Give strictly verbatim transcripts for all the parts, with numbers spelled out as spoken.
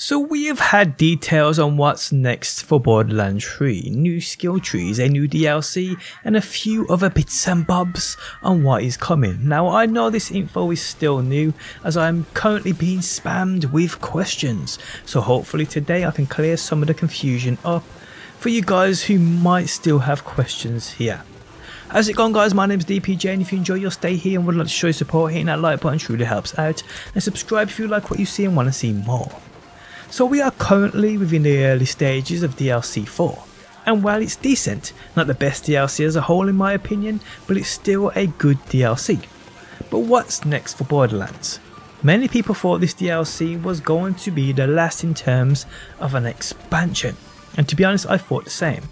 So we have had details on what's next for Borderlands three, new skill trees, a new D L C, and a few other bits and bobs on what is coming. Now I know this info is still new as I'm currently being spammed with questions, so hopefully today I can clear some of the confusion up for you guys who might still have questions here. How's it going, guys? My name is D P J, and if you enjoy your stay here and would like to show your support, hitting that like button truly helps out, and subscribe if you like what you see and want to see more. So we are currently within the early stages of D L C four, and while it's decent, not the best D L C as a whole in my opinion, but it's still a good D L C. But what's next for Borderlands? Many people thought this D L C was going to be the last in terms of an expansion, and to be honest I thought the same.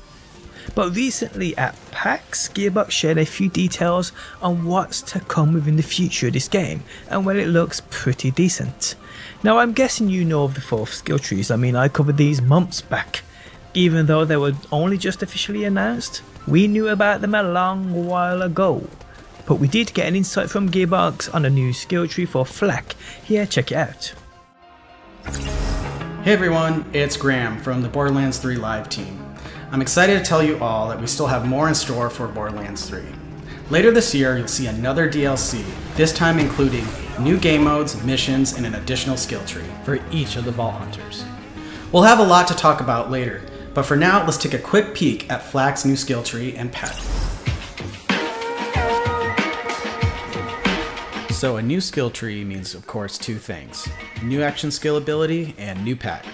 But recently at PAX, Gearbox shared a few details on what's to come within the future of this game, and well, it looks pretty decent. Now I'm guessing you know of the fourth skill trees. I mean, I covered these months back. Even though they were only just officially announced, we knew about them a long while ago. But we did get an insight from Gearbox on a new skill tree for Flak. Here, check it out. Hey everyone, it's Graham from the Borderlands three live team. I'm excited to tell you all that we still have more in store for Borderlands three. Later this year, you'll see another D L C, this time including new game modes, missions, and an additional skill tree for each of the Vault Hunters. We'll have a lot to talk about later, but for now, let's take a quick peek at Flak's new skill tree and pet. So a new skill tree means, of course, two things: new action skill ability and new pet.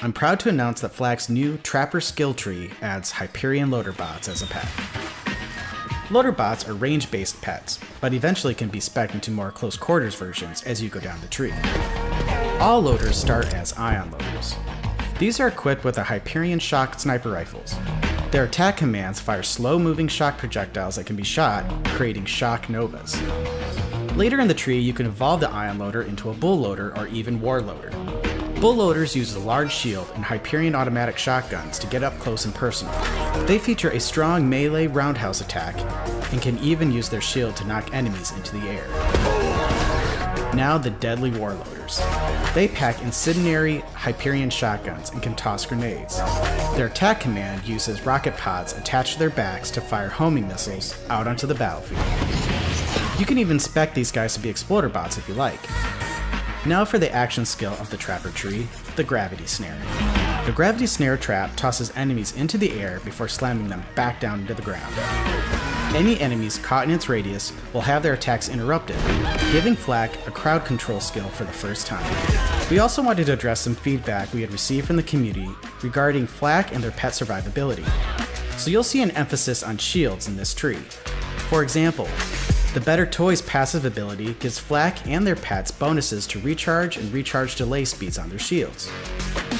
I'm proud to announce that Flak's new Trapper skill tree adds Hyperion Loader Bots as a pet. Loader Bots are range-based pets, but eventually can be spec'd into more close quarters versions as you go down the tree. All loaders start as ion loaders. These are equipped with the Hyperion shock sniper rifles. Their attack commands fire slow-moving shock projectiles that can be shot, creating shock novas. Later in the tree, you can evolve the ion loader into a bull loader or even war loader. Bull loaders use a large shield and Hyperion automatic shotguns to get up close and personal. They feature a strong melee roundhouse attack and can even use their shield to knock enemies into the air. Now the deadly war loaders. They pack incendiary Hyperion shotguns and can toss grenades. Their attack command uses rocket pods attached to their backs to fire homing missiles out onto the battlefield. You can even spec these guys to be exploder bots if you like. Now for the action skill of the Trapper tree, the Gravity Snare. The Gravity Snare trap tosses enemies into the air before slamming them back down into the ground. Any enemies caught in its radius will have their attacks interrupted, giving Flak a crowd control skill for the first time. We also wanted to address some feedback we had received from the community regarding Flak and their pet survivability. So you'll see an emphasis on shields in this tree. For example, the Better Toys passive ability gives Flak and their pets bonuses to recharge and recharge delay speeds on their shields.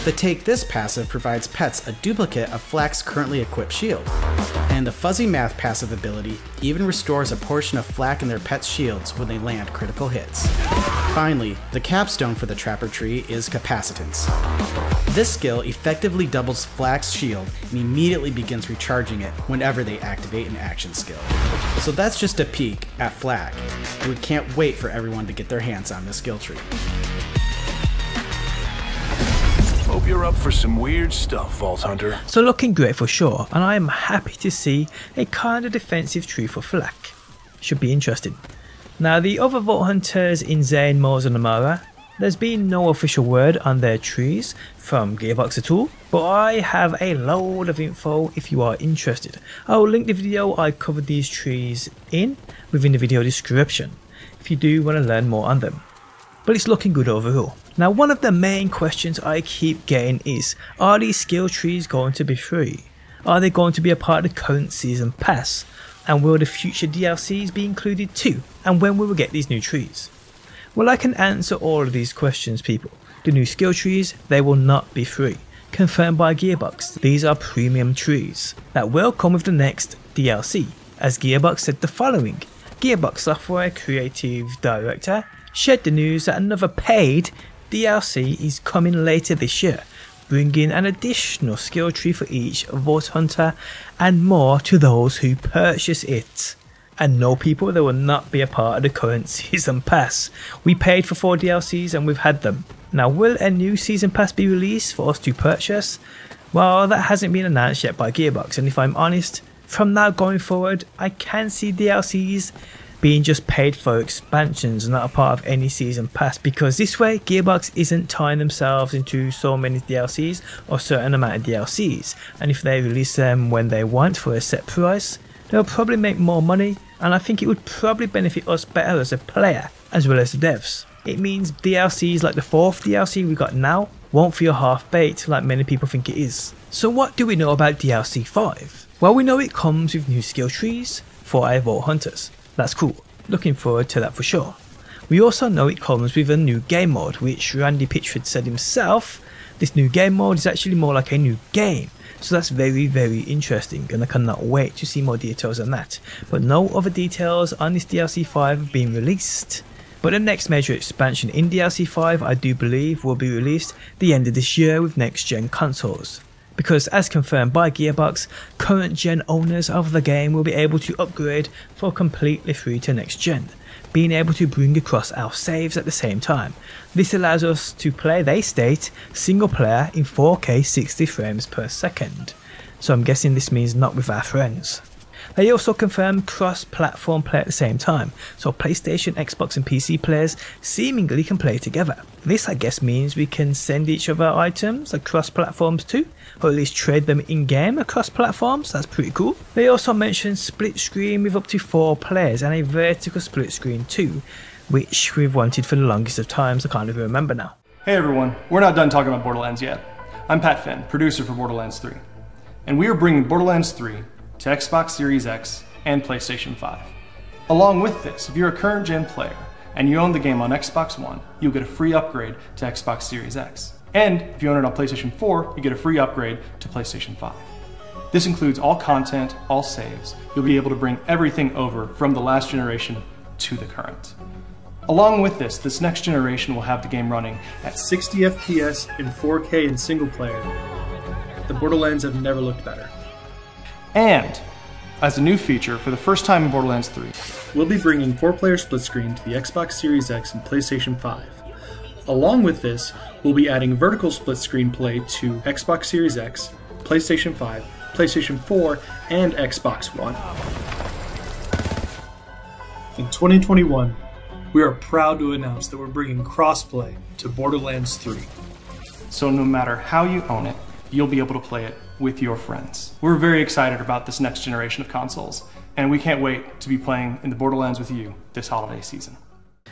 The Take This passive provides pets a duplicate of Flak's currently equipped shield, and the Fuzzy Math passive ability even restores a portion of Flak and their pets' shields when they land critical hits. Finally, the capstone for the Trapper tree is Capacitance. This skill effectively doubles Flak's shield and immediately begins recharging it whenever they activate an action skill. So that's just a peek at Flak. We can't wait for everyone to get their hands on this skill tree. Hope you're up for some weird stuff, Vault Hunter. So looking great for sure, and I am happy to see a kind of defensive tree for Flak. Should be interesting. Now the other Vault Hunters in Zane, Moze and Amara, there's been no official word on their trees from Gearbox at all, but I have a load of info if you are interested. I will link the video I covered these trees in within the video description if you do want to learn more on them. But it's looking good overall. Now one of the main questions I keep getting is, are these skill trees going to be free? Are they going to be a part of the current season pass? And will the future D L Cs be included too? And when will we get these new trees? Well, I can answer all of these questions, people. The new skill trees, they will not be free. Confirmed by Gearbox, these are premium trees that will come with the next D L C. As Gearbox said the following, Gearbox Software Creative Director shared the news that another paid D L C is coming later this year, bringing an additional skill tree for each Vault Hunter and more to those who purchase it. And no, people, they will not be a part of the current season pass. We paid for four D L Cs and we've had them. Now, will a new season pass be released for us to purchase? Well, that hasn't been announced yet by Gearbox, and if I'm honest, from now going forward, I can see D L Cs being just paid for expansions and not a part of any season pass, because this way Gearbox isn't tying themselves into so many D L Cs or certain amount of D L Cs, and if they release them when they want for a set price, they'll probably make more money, and I think it would probably benefit us better as a player as well as the devs. It means D L Cs like the fourth D L C we got now won't feel half-baked like many people think it is. So what do we know about D L C five? Well, we know it comes with new skill trees for our Vault Hunters. That's cool, looking forward to that for sure. We also know it comes with a new game mode, which Randy Pitchford said himself, this new game mode is actually more like a new game, so that's very very interesting, and I cannot wait to see more details on that. But no other details on this D L C five have been released. But the next major expansion in D L C five, I do believe, will be released the end of this year with next gen consoles. Because as confirmed by Gearbox, current gen owners of the game will be able to upgrade for completely free to next gen, being able to bring across our saves at the same time. This allows us to play, they state, single player in four K sixty frames per second. So I'm guessing this means not with our friends. They also confirmed cross-platform play at the same time, so PlayStation, Xbox and P C players seemingly can play together. This I guess means we can send each other items across platforms too, or at least trade them in-game across platforms, that's pretty cool. They also mentioned split screen with up to four players and a vertical split screen too, which we've wanted for the longest of times, I can't even remember now. Hey everyone, we're not done talking about Borderlands yet. I'm Pat Finn, producer for Borderlands three, and we are bringing Borderlands three to Xbox Series X and PlayStation five. Along with this, if you're a current gen player and you own the game on Xbox One, you'll get a free upgrade to Xbox Series X. And if you own it on PlayStation four, you get a free upgrade to PlayStation five. This includes all content, all saves. You'll be able to bring everything over from the last generation to the current. Along with this, this next generation will have the game running at sixty F P S in four K in single player. The Borderlands have never looked better. And, as a new feature for the first time in Borderlands three, we'll be bringing four player split screen to the Xbox Series X and PlayStation five. Along with this, we'll be adding vertical split screen play to Xbox Series X, PlayStation five, PlayStation four, and Xbox One. In twenty twenty-one, we are proud to announce that we're bringing crossplay to Borderlands three. So no matter how you own it, you'll be able to play it with your friends. We're very excited about this next generation of consoles, and we can't wait to be playing in the Borderlands with you this holiday season.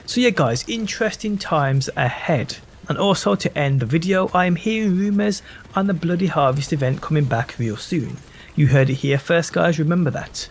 So yeah guys, interesting times ahead. And also to end the video, I am hearing rumours on the Bloody Harvest event coming back real soon. You heard it here first guys, remember that.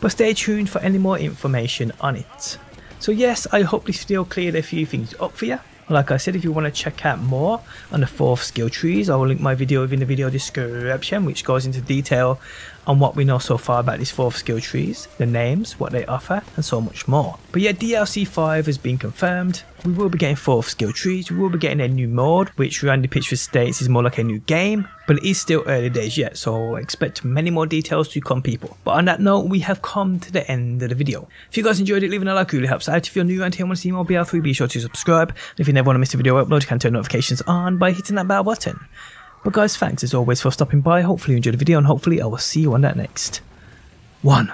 But stay tuned for any more information on it. So yes, I hope this video cleared a few things up for you. Like I said, if you want to check out more on the fourth skill trees, I will link my video within the video description, which goes into detail on what we know so far about these fourth skill trees, the names, what they offer, and so much more. But yeah, D L C five has been confirmed. We will be getting fourth skill trees, we will be getting a new mode, which Randy Pitchford states is more like a new game, but it is still early days yet, so expect many more details to come, people. But on that note, we have come to the end of the video. If you guys enjoyed it, leaving a like really helps out. If you're new around here and want to see more B R three, be sure to subscribe. And if you never want to miss a video upload, you can turn notifications on by hitting that bell button. But guys, thanks as always for stopping by. Hopefully you enjoyed the video, and hopefully I will see you on that next one.